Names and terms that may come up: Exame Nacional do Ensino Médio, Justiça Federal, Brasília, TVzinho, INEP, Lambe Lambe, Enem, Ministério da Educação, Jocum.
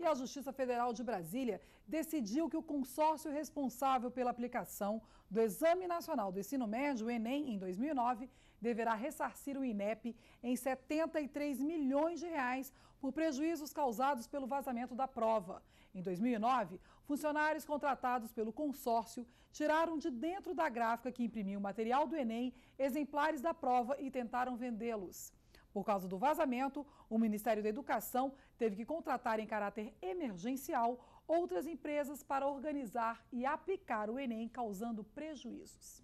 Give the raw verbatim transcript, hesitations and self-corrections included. e a Justiça Federal de Brasília decidiu que o consórcio responsável pela aplicação do Exame Nacional do Ensino Médio, o Enem, em dois mil e nove, deverá ressarcir o INEP em setenta e três milhões de reais por prejuízos causados pelo vazamento da prova. Em dois mil e nove, funcionários contratados pelo consórcio tiraram de dentro da gráfica que imprimiu o material do Enem exemplares da prova e tentaram vendê-los. Por causa do vazamento, o Ministério da Educação teve que contratar em caráter emergencial outras empresas para organizar e aplicar o Enem, causando prejuízos.